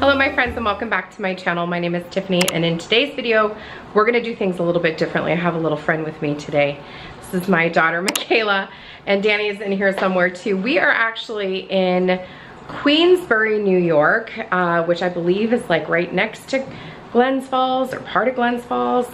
Hello my friends and welcome back to my channel. My name is Tiffany and in today's video we're going to do things a little bit differently. I have a little friend with me today. This is my daughter Mikaela and Danny is in here somewhere too. We are actually in Queensbury, New York, which I believe is like right next to Glens Falls or part of Glens Falls,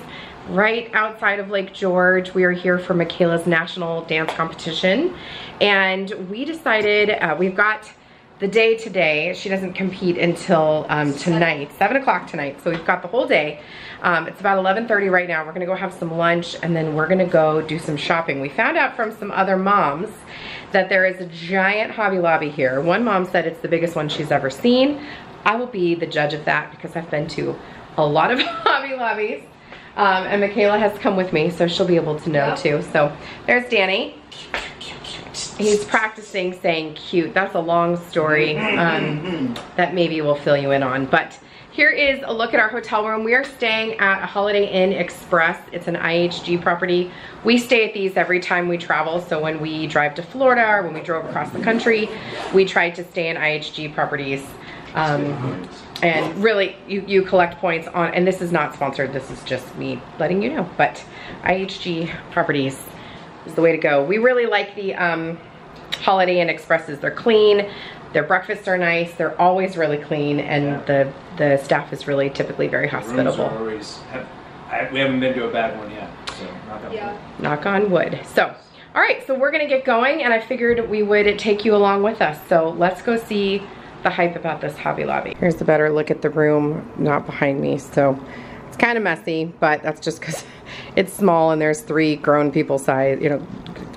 right outside of Lake George. We are here for Mikaela's national dance competition and we decided we've got the day today. She doesn't compete until tonight, 7 o'clock tonight. So we've got the whole day. It's about 11:30 right now. We're gonna go have some lunch and then we're gonna go do some shopping. We found out from some other moms that there is a giant Hobby Lobby here. One mom said it's the biggest one she's ever seen. I will be the judge of that because I've been to a lot of Hobby Lobbies. And Mikaela has come with me, so she'll be able to know too. So there's Danny. He's practicing saying cute. That's a long story that maybe we'll fill you in on. But here is a look at our hotel room. We are staying at a Holiday Inn Express. It's an IHG property. We stay at these every time we travel. So when we drive to Florida or when we drove across the country, we tried to stay in IHG properties. And really you collect points on, and this is not sponsored. This is just me letting you know, but IHG properties is the way to go. We really like the Holiday Inn Expresses. They're clean, their breakfasts are nice, they're always really clean, and the staff is really typically very hospitable. We haven't been to a bad one yet, so knock on wood. Knock on wood. So, all right, so we're gonna get going, and I figured we would take you along with us. So let's go see the hype about this Hobby Lobby. Here's a better look at the room, not behind me, so. It's kind of messy, but that's just because it's small and there's three grown people size, you know,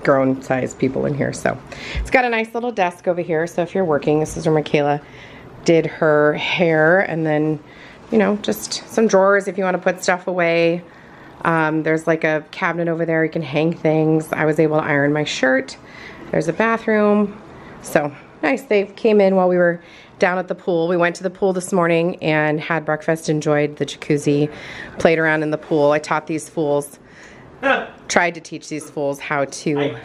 grown size people in here. So it's got a nice little desk over here. So if you're working, this is where Mikaela did her hair, and then, you know, just some drawers if you want to put stuff away. There's like a cabinet over there. You can hang things. I was able to iron my shirt. There's a bathroom. So nice. They came in while we were down at the pool. We went to the pool this morning and had breakfast, enjoyed the jacuzzi, played around in the pool. I taught these fools, tried to teach these fools how to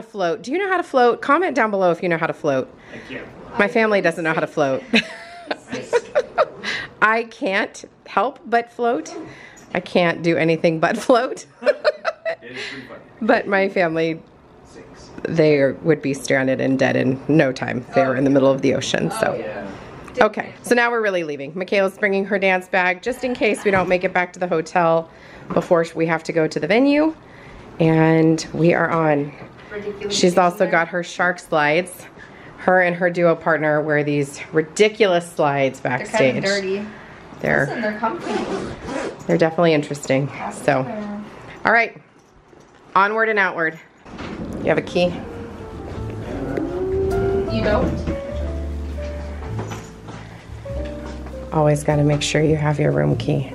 float. Do you know how to float? Comment down below if you know how to float. I can't. My family doesn't know how to float. I can't help but float. I can't do anything but float. But my family, they would be stranded and dead in no time. They were in the middle of the ocean, so. Okay, so now we're really leaving. Mikaela's bringing her dance bag just in case we don't make it back to the hotel before we have to go to the venue. And we are on. She's also got her shark slides. Her and her duo partner wear these ridiculous slides backstage. They're kind of dirty. They're comfortable. They're definitely interesting, so. All right, onward and outward. You have a key? You don't? Always got to make sure you have your room key.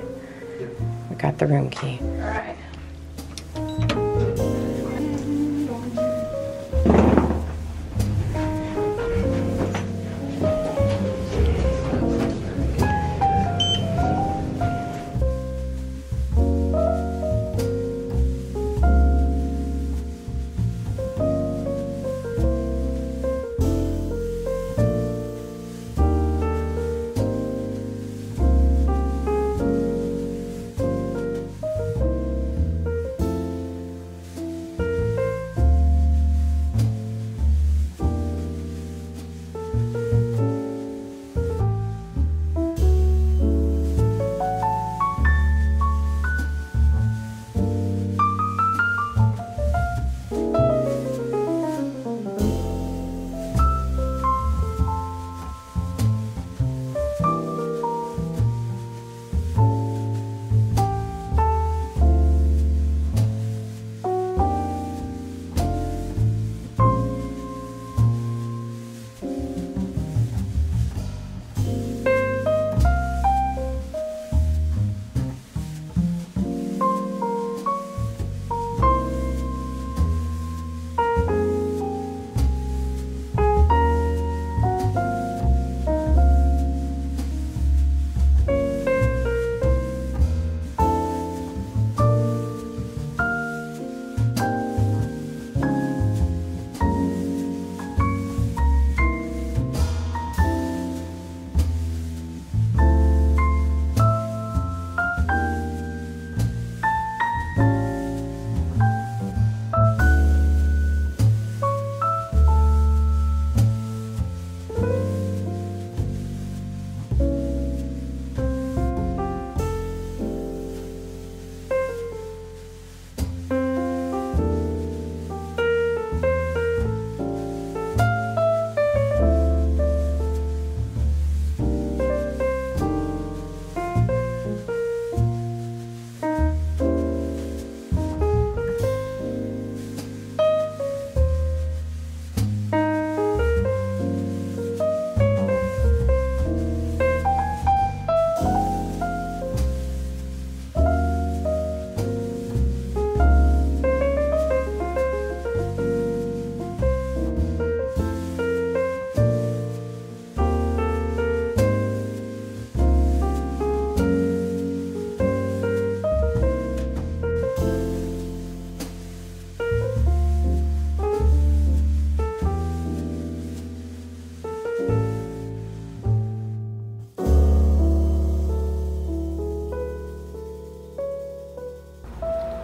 We got the room key. All right.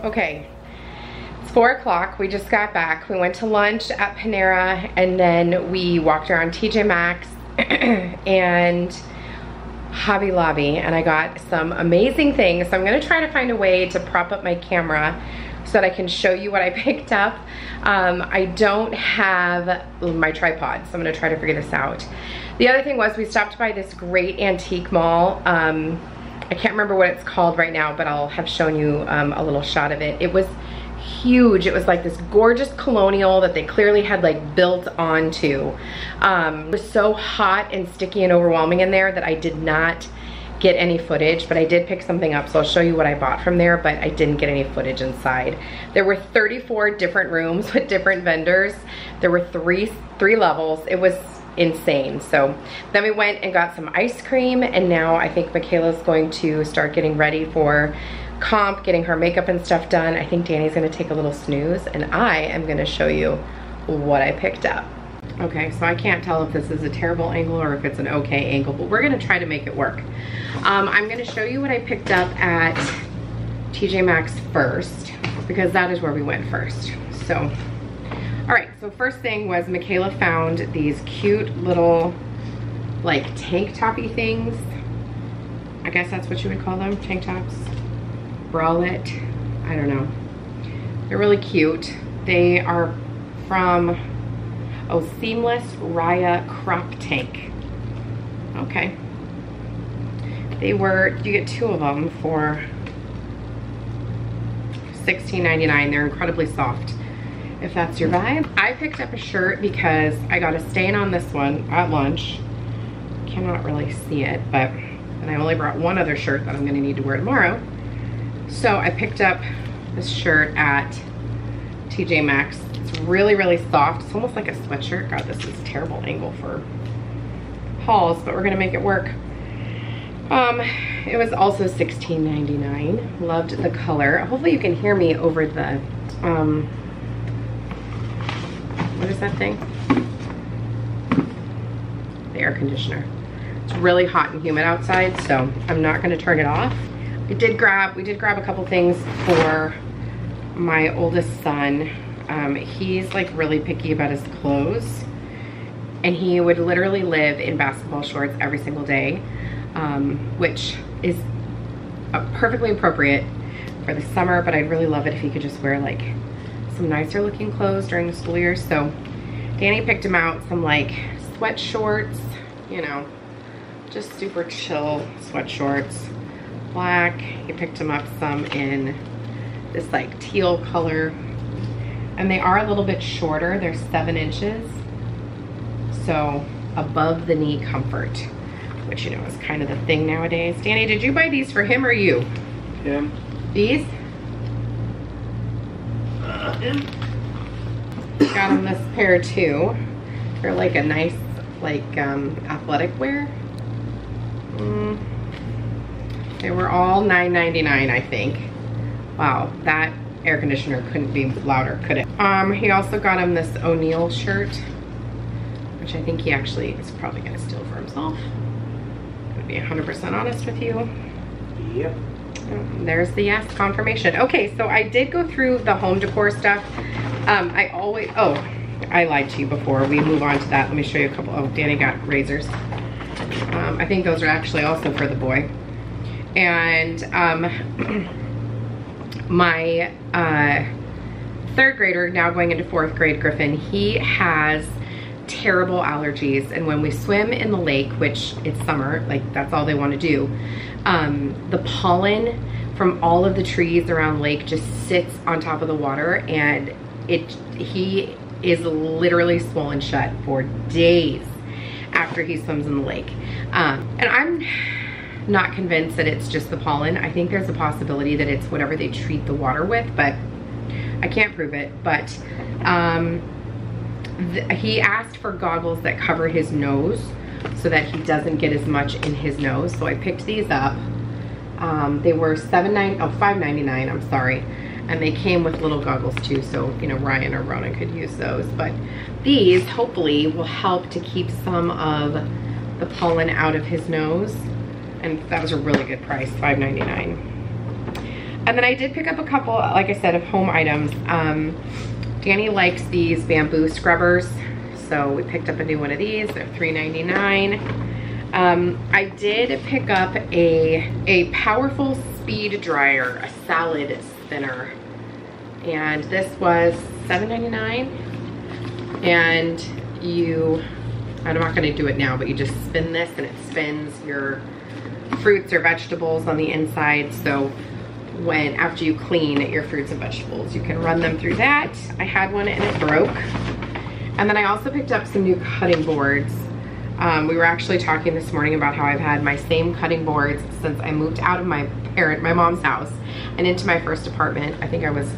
Okay, it's 4 o'clock, we just got back. We went to lunch at Panera and then we walked around TJ Maxx and Hobby Lobby, and I got some amazing things. So I'm gonna try to find a way to prop up my camera so that I can show you what I picked up. I don't have my tripod, so I'm gonna try to figure this out. The other thing was we stopped by this great antique mall. I can't remember what it's called right now, but I'll have shown you a little shot of it. It was huge. It was like this gorgeous colonial that they clearly had like built onto. It was so hot and sticky and overwhelming in there that I did not get any footage, but I did pick something up, so I'll show you what I bought from there, but I didn't get any footage inside. There were 34 different rooms with different vendors. There were three levels. It was insane. So then we went and got some ice cream, and now I think Mikaela's going to start getting ready for comp, getting her makeup and stuff done. I think Danny's gonna take a little snooze, and I am gonna show you what I picked up. Okay, so I can't tell if this is a terrible angle or if it's an okay angle, but we're gonna try to make it work. I'm gonna show you what I picked up at TJ Maxx first, because that is where we went first. So, all right, so first thing was Mikaela found these cute little like tank toppy things. I guess that's what you would call them, tank tops, bralette, I don't know. They're really cute. They are from Seamless Raya Crop Tank. Okay. They were, you get two of them for $16.99. They're incredibly soft, if that's your vibe. I picked up a shirt because I got a stain on this one at lunch. Cannot really see it, but and I only brought one other shirt that I'm gonna need to wear tomorrow. So I picked up this shirt at TJ Maxx. It's really, really soft. It's almost like a sweatshirt. God, this is a terrible angle for hauls, but we're gonna make it work. It was also $16.99. Loved the color. Hopefully you can hear me over the, what is that thing? The air conditioner. It's really hot and humid outside, so I'm not gonna turn it off. We did grab a couple things for my oldest son. He's like really picky about his clothes, and he would literally live in basketball shorts every single day, which is perfectly appropriate for the summer, but I'd really love it if he could just wear like some nicer looking clothes during the school year. So Danny picked him out some like sweat shorts, you know, just super chill sweat shorts, black. He picked him up some in this like teal color. And they are a little bit shorter. They're 7 inches. So above the knee comfort, which you know is kind of the thing nowadays. Danny, did you buy these for him or you? Him. These? Him. Got him this pair too. They're like a nice like athletic wear. They were all $9.99, I think. Wow, that air conditioner couldn't be louder, could it? He also got him this O'Neill shirt, which I think he actually is probably gonna steal for himself. Gonna be 100% honest with you. Yep. There's the yes confirmation. Okay, so I did go through the home decor stuff. I always, oh, I lied to you before. We move on to that. Let me show you a couple. Oh, Danny got razors. I think those are actually also for the boy. And my third grader, now going into fourth grade, Griffin, he has terrible allergies, and when we swim in the lake, which it's summer, like that's all they want to do, the pollen from all of the trees around lake just sits on top of the water, and he is literally swollen shut for days after he swims in the lake. And I'm not convinced that it's just the pollen. I think there's a possibility that it's whatever they treat the water with, but I can't prove it. But he asked for goggles that cover his nose so that he doesn't get as much in his nose. So I picked these up. They were $5.99, I'm sorry. And they came with little goggles too, so you know, Ryan or Ronan could use those. But these hopefully will help to keep some of the pollen out of his nose. And that was a really good price, $5.99. And then I did pick up a couple, like I said, of home items. Danny likes these bamboo scrubbers, so we picked up a new one of these. They're $3.99. I did pick up a powerful speed dryer, a salad thinner, and this was $7.99. And you, I'm not gonna do it now, but you just spin this and it spins your fruits or vegetables on the inside. So when, after you clean your fruits and vegetables, you can run them through that. I had one and it broke. And then I also picked up some new cutting boards. We were actually talking this morning about how I've had my same cutting boards since I moved out of my mom's house and into my first apartment. I think I was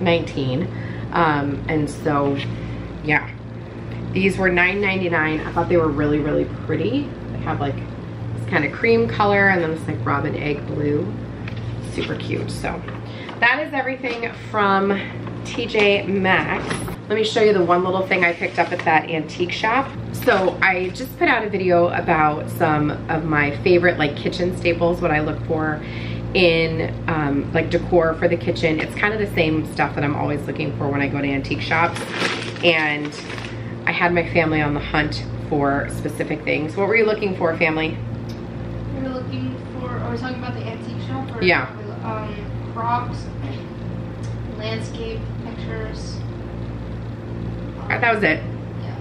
19. And so, yeah. These were $9.99. I thought they were really, really pretty. They have like this kind of cream color and then this like robin egg blue. Super cute. So that is everything from TJ Maxx. Let me show you the one little thing I picked up at that antique shop. So I just put out a video about some of my favorite like kitchen staples, what I look for in like decor for the kitchen. It's kind of the same stuff that I'm always looking for when I go to antique shops. And I had my family on the hunt for specific things. What were you looking for, family? We were looking for, I was talking about the antique shop? Or, yeah. Props, landscape pictures. That was it. Yeah.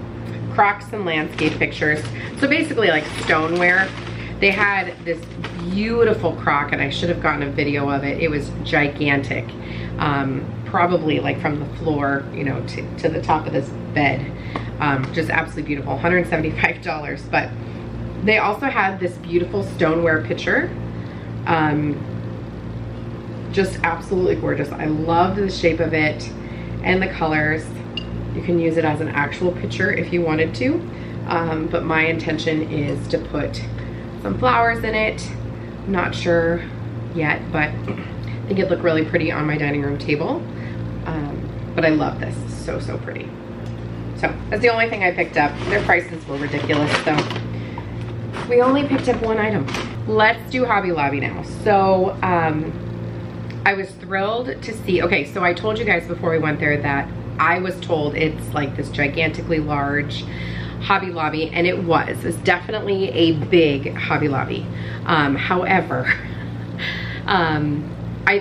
Crocs and landscape pictures. So basically like stoneware. They had this beautiful crock and I should have gotten a video of it. It was gigantic. Probably like from the floor, you know, to the top of this bed. Just absolutely beautiful, $175. But they also had this beautiful stoneware pitcher. Just absolutely gorgeous. I loved the shape of it and the colors. You can use it as an actual pitcher if you wanted to. But my intention is to put some flowers in it. I'm not sure yet, but I think it'd look really pretty on my dining room table. But I love this, it's so, so pretty. So that's the only thing I picked up. Their prices were ridiculous, so we only picked up one item. Let's do Hobby Lobby now. So I was thrilled to see, okay, so I told you guys before we went there that I was told it's like this gigantically large Hobby Lobby, and it was. It's definitely a big Hobby Lobby. However,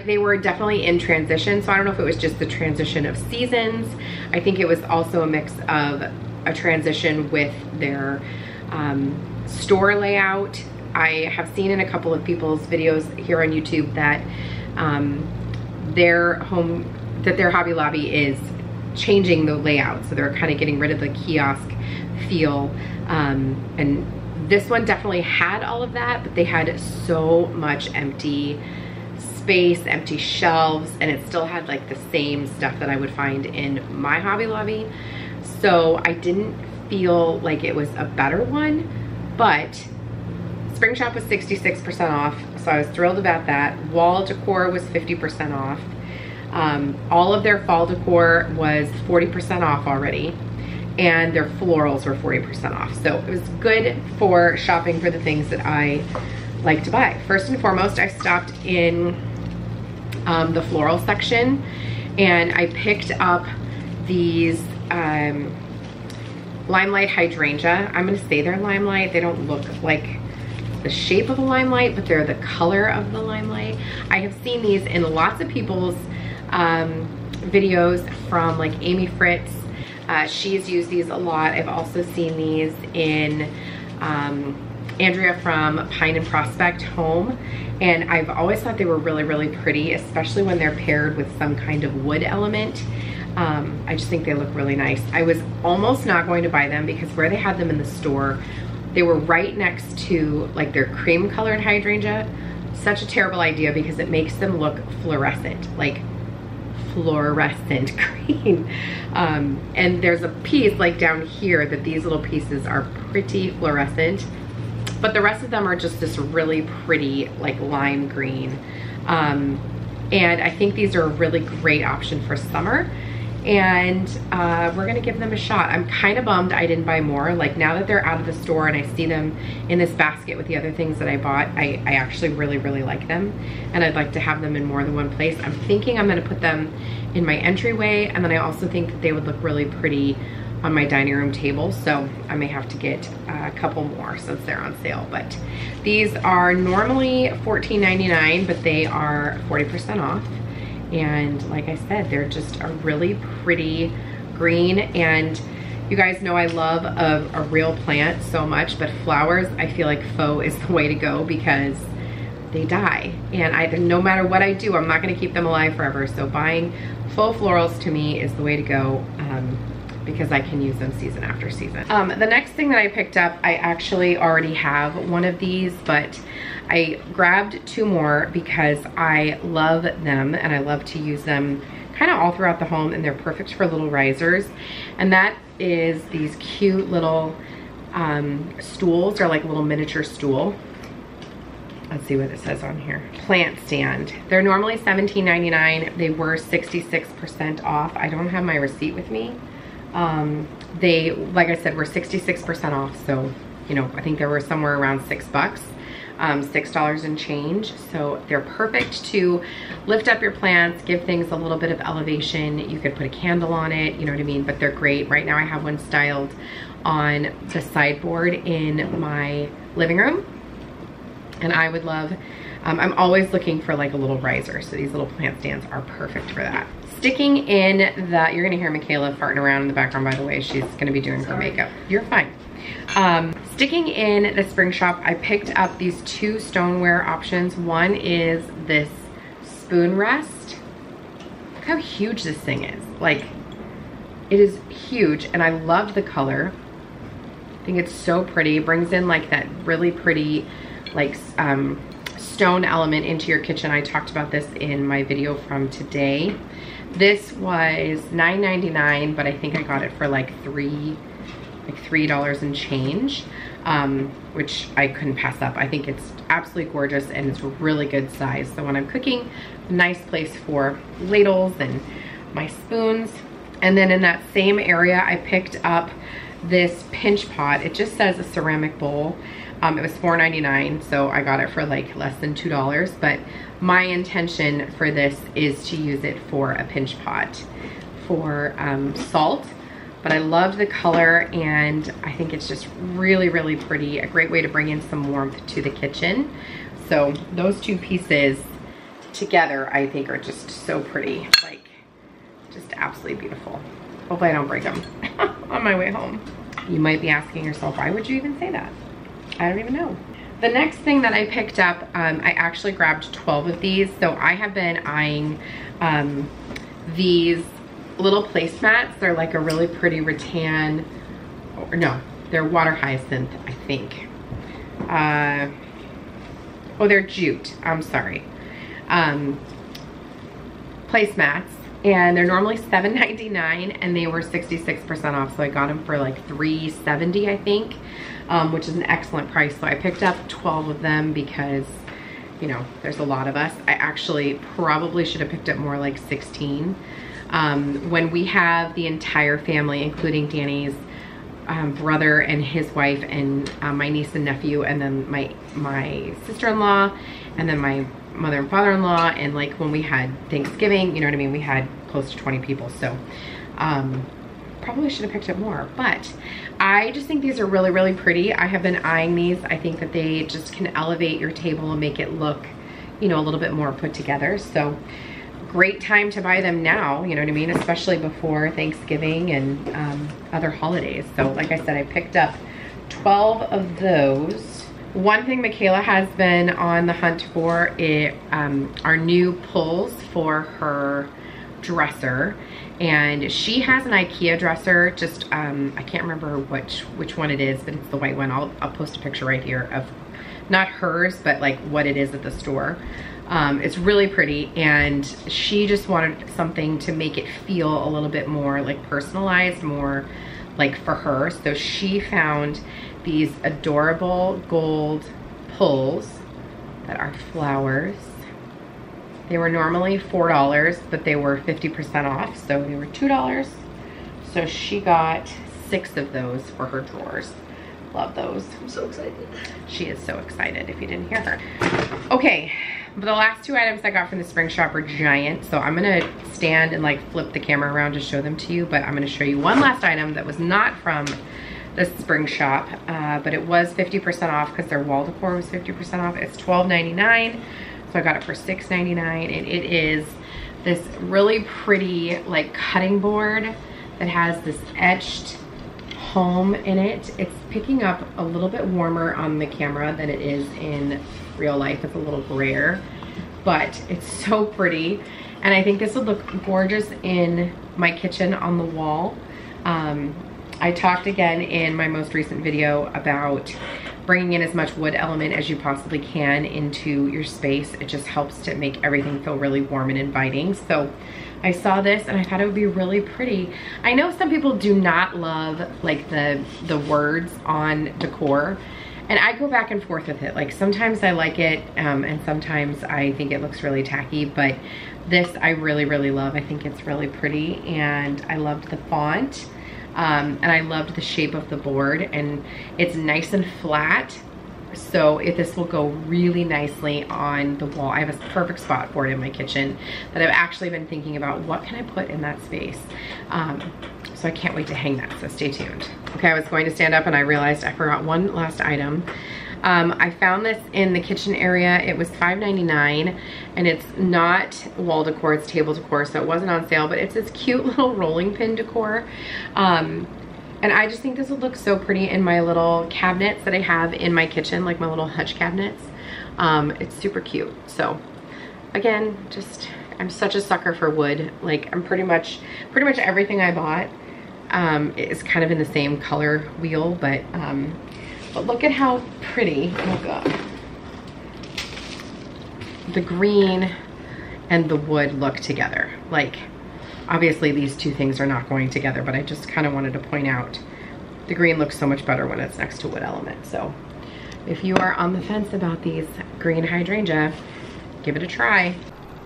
they were definitely in transition, so I don't know if it was just the transition of seasons. I think it was also a mix of a transition with their store layout. I have seen in a couple of people's videos here on YouTube that their Hobby Lobby is changing the layout, so they're kind of getting rid of the kiosk feel, and this one definitely had all of that, but they had so much empty space, empty shelves, and it still had like the same stuff that I would find in my Hobby Lobby, so I didn't feel like it was a better one. But Spring Shop was 66% off, so I was thrilled about that. Wall decor was 50% off. All of their fall decor was 40% off already, and their florals were 40% off. So it was good for shopping for the things that I like to buy. First and foremost, I stopped in the floral section and I picked up these Limelight hydrangea. I'm gonna say they're limelight. They don't look like the shape of a limelight, but they're the color of the limelight. I have seen these in lots of people's videos from like Amy Fritz. She's used these a lot. I've also seen these in Andrea from Pine and Prospect Home, and I've always thought they were really, really pretty, especially when they're paired with some kind of wood element. I just think they look really nice. I was almost not going to buy them because where they had them in the store, they were right next to like their cream colored hydrangea. Such a terrible idea because it makes them look fluorescent, like fluorescent green. And there's a piece like down here that these little pieces are pretty fluorescent, but the rest of them are just this really pretty like lime green. And I think these are a really great option for summer. and we're gonna give them a shot. I'm kind of bummed I didn't buy more. Like, now that they're out of the store and I see them in this basket with the other things that I bought, I actually really like them, and I'd like to have them in more than one place. I'm thinking I'm gonna put them in my entryway, and then I also think that they would look really pretty on my dining room table, so I may have to get a couple more since they're on sale. But these are normally $14.99, but they are 40% off. And like I said, they're just a really pretty green. And you guys know I love a real plant so much, but flowers, I feel like faux is the way to go because they die. And no matter what I do, I'm not gonna keep them alive forever. So buying faux florals to me is the way to go. Because I can use them season after season. The next thing that I picked up, I actually already have one of these, but I grabbed two more because I love them and I love to use them kind of all throughout the home, and they're perfect for little risers. And that is these cute little stools. They're like a little miniature stool. Let's see what it says on here. Plant stand. They're normally $17.99. They were 66% off. I don't have my receipt with me. They, like I said, were 66% off, so, you know, I think they were somewhere around $6, $6 and change. So they're perfect to lift up your plants, give things a little bit of elevation. You could put a candle on it, you know what I mean? But they're great. Right now I have one styled on the sideboard in my living room, and I would love, I'm always looking for like a little riser, so these little plant stands are perfect for that. Sticking in the, you're gonna hear Mikaela farting around in the background, by the way. She's gonna be doing her makeup. You're fine. Sticking in the spring shop, I picked up these two stoneware options. One is this spoon rest. Look how huge this thing is. Like, it is huge, and I loved the color. I think it's so pretty. It brings in like that really pretty, like, stone element into your kitchen. I talked about this in my video from today. This was $9.99, but I think I got it for like $3 and change, which I couldn't pass up. I think it's absolutely gorgeous, and it's a really good size. So when I'm cooking, nice place for ladles and my spoons. And then in that same area, I picked up this pinch pot. It just says a ceramic bowl. It was $4.99, so I got it for like less than $2, but my intention for this is to use it for a pinch pot for salt. But I love the color, and I think it's just really, really pretty. A great way to bring in some warmth to the kitchen. So those two pieces together, I think, are just so pretty. Like, just absolutely beautiful. Hopefully I don't break them on my way home. You might be asking yourself, why would you even say that? I don't even know. The next thing that I picked up, I actually grabbed 12 of these. So I have been eyeing these little placemats. They're like a really pretty rattan, or no, they're water hyacinth, I think. Oh, they're jute, I'm sorry. Placemats, and they're normally $7.99, and they were 66% off. So I got them for like $3.70, I think. Which is an excellent price. So I picked up 12 of them because, you know, there's a lot of us. I actually probably should have picked up more, like 16. When we have the entire family, including Danny's brother and his wife and my niece and nephew, and then my sister-in-law, and then my mother and father-in-law, and like when we had Thanksgiving, you know what I mean, we had close to 20 people. So probably should have picked up more, but I just think these are really, really pretty. I have been eyeing these. I think that they just can elevate your table and make it look, you know, a little bit more put together. So great time to buy them now, you know what I mean? Especially before Thanksgiving and other holidays. So like I said, I picked up 12 of those. One thing Mikaela has been on the hunt for are new pulls for her dresser, and she has an IKEA dresser. Just I can't remember which one it is, but it's the white one. I'll post a picture right here of not hers, but like what it is at the store. It's really pretty, and she just wanted something to make it feel a little bit more like personalized, more like for her. So she found these adorable gold pulls that are flowers. They were normally $4, but they were 50% off, so they were $2. So she got 6 of those for her drawers. Love those. I'm so excited. She is so excited, if you didn't hear her. Okay, but the last 2 items I got from the spring shop are giant, so I'm gonna stand and like flip the camera around to show them to you, but I'm gonna show you one last item that was not from the spring shop, but it was 50% off because their wall decor was 50% off. It's $12.99, so I got it for $6.99, and it is this really pretty like cutting board that has this etched home in it. It's picking up a little bit warmer on the camera than it is in real life. It's a little grayer, but it's so pretty, and I think this would look gorgeous in my kitchen on the wall. I talked again in my most recent video about bringing in as much wood element as you possibly can into your space. It just helps to make everything feel really warm and inviting. So I saw this and I thought it would be really pretty. I know some people do not love like the words on decor, and I go back and forth with it. Like sometimes I like it, and sometimes I think it looks really tacky, but this I really, really love. I think it's really pretty, and I loved the font. And I loved the shape of the board, and it's nice and flat, so this will go really nicely on the wall. I have a perfect spot board in my kitchen that I've actually been thinking about what can I put in that space, so I can't wait to hang that, so stay tuned. Okay, I was going to stand up and I realized I forgot one last item. I found this in the kitchen area. It was $5.99, and it's not wall decor, it's table decor, so it wasn't on sale, but it's this cute little rolling pin decor. And I just think this would look so pretty in my little cabinets that I have in my kitchen, like my little hutch cabinets. It's super cute. So again, just, I'm such a sucker for wood. Like I'm pretty much everything I bought is kind of in the same color wheel, but look at how pretty, oh God, the green and the wood look together. Like, obviously these two things are not going together, but I just kind of wanted to point out the green looks so much better when it's next to wood element. So if you are on the fence about these green hydrangea, give it a try.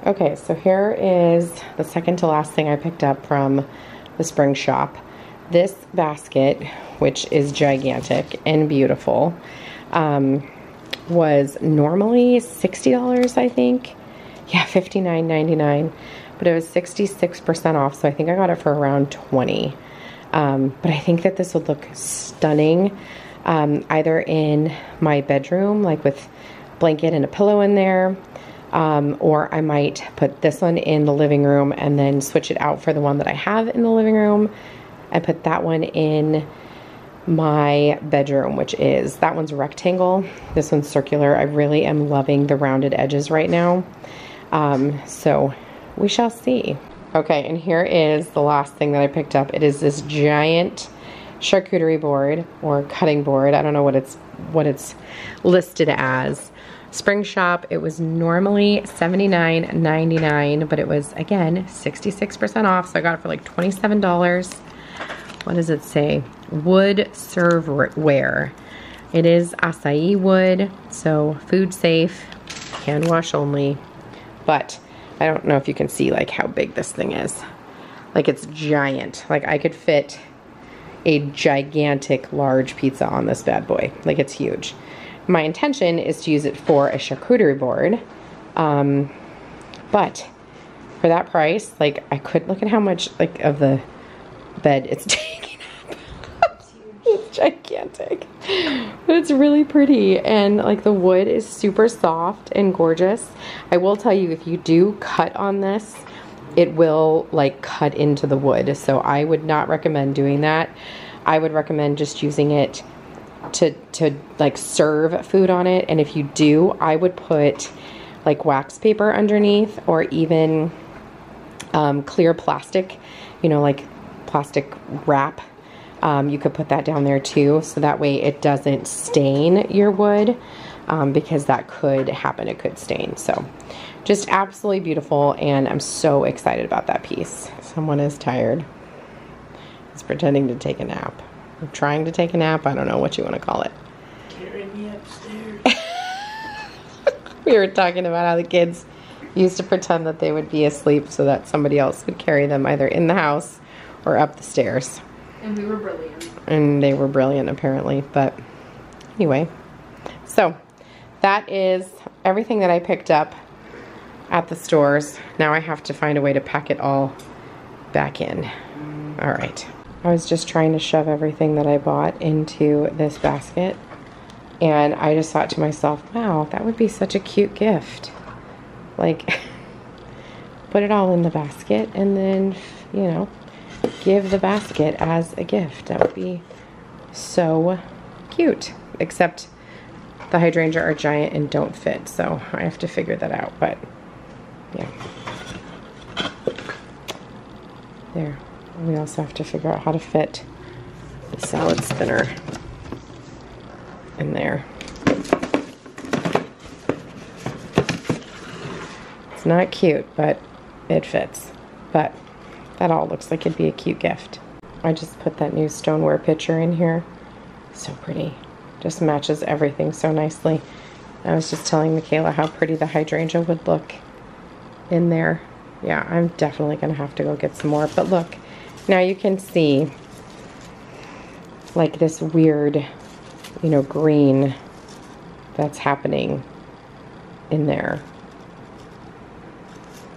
Okay, so here is the second to last thing I picked up from the spring shop. This basket, which is gigantic and beautiful, was normally $60, I think. Yeah, $59.99, but it was 66% off, so I think I got it for around $20. But I think that this would look stunning, either in my bedroom, like with a blanket and a pillow in there, or I might put this one in the living room and then switch it out for the one that I have in the living room. I put that one in my bedroom, which is, that one's rectangle, this one's circular. I really am loving the rounded edges right now. So we shall see. Okay, and here is the last thing that I picked up. It is this giant charcuterie board or cutting board. I don't know what it's listed as. Spring shop, it was normally $79.99, but it was again 66% off, so I got it for like $27. What does it say? Wood serveware. It is acai wood, so food safe, hand wash only. But I don't know if you can see like how big this thing is. Like it's giant. Like I could fit a gigantic large pizza on this bad boy. Like it's huge. My intention is to use it for a charcuterie board. But for that price, like I could, look at how much like of the bed it's taking up. It's gigantic, but it's really pretty, and like the wood is super soft and gorgeous. I will tell you, if you do cut on this, it will like cut into the wood, so I would not recommend doing that. I would recommend just using it to like serve food on it, and if you do, I would put like wax paper underneath, or even clear plastic, you know, like plastic wrap. You could put that down there too, so that way it doesn't stain your wood, because that could happen, it could stain. So just absolutely beautiful, and I'm so excited about that piece. Someone is tired. It's pretending to take a nap. We're trying to take a nap, I don't know what you want to call it. Carry me upstairs. We were talking about how the kids used to pretend that they would be asleep so that somebody else would carry them either in the house or up the stairs. And we were brilliant. And they were brilliant, apparently. But anyway, so that is everything that I picked up at the stores. Now I have to find a way to pack it all back in. All right. I was just trying to shove everything that I bought into this basket. And I just thought to myself, wow, that would be such a cute gift. Like, put it all in the basket and then, you know, give the basket as a gift. That would be so cute. Except the hydrangea are giant and don't fit, so I have to figure that out, but yeah. There. We also have to figure out how to fit the salad spinner in there. It's not cute, but it fits. But that all looks like it'd be a cute gift. I just put that new stoneware pitcher in here. So pretty. Just matches everything so nicely. I was just telling Mikaela how pretty the hydrangea would look in there. Yeah, I'm definitely gonna have to go get some more. But look, now you can see like this weird, you know, green that's happening in there.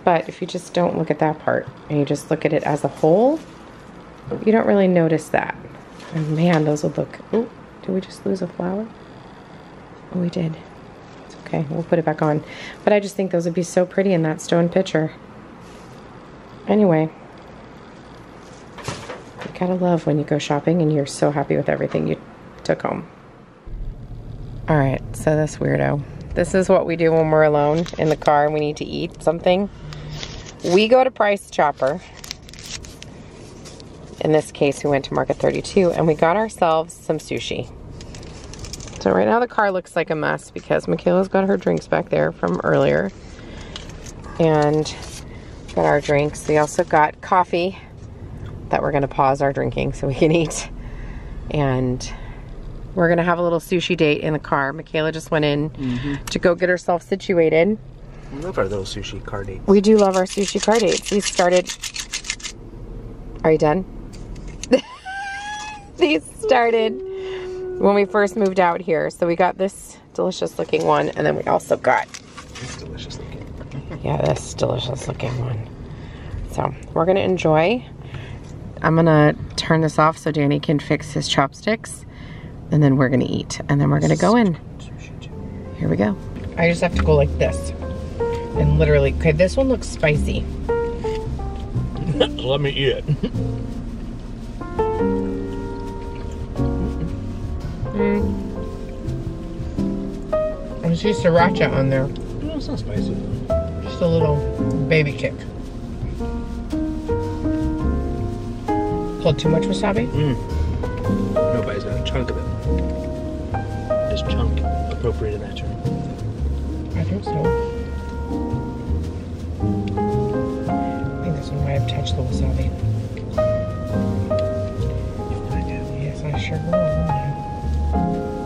But if you just don't look at that part and you just look at it as a whole, you don't really notice that. And man, those would look... Ooh, did we just lose a flower? Oh, we did. It's okay. We'll put it back on. But I just think those would be so pretty in that stone pitcher. Anyway, you gotta love when you go shopping and you're so happy with everything you took home. All right, so this weirdo. This is what we do when we're alone in the car and we need to eat something. We go to Price Chopper. In this case, we went to Market 32 and we got ourselves some sushi. So right now the car looks like a mess because Mikaela's got her drinks back there from earlier. And got our drinks. We also got coffee that we're gonna pause our drinking so we can eat. And we're gonna have a little sushi date in the car. Mikaela just went in to go get herself situated. We love our little sushi car dates. We do love our sushi car dates. We started... Are you done? These started when we first moved out here. So we got this delicious looking one, and then we also got this delicious looking. Yeah, this delicious looking one. So we're gonna enjoy. I'm gonna turn this off so Danny can fix his chopsticks, and then we're gonna eat, and then we're gonna go in. Here we go. I just have to go like this, and literally. Okay, this one looks spicy. Let me eat it. I see sriracha on there. No, it's not spicy. Just a little baby kick. A little too much wasabi? No, but it's not a chunk of it. Is chunk appropriate in that term? I think so. I've touched the wasabi. Yes, I sure will.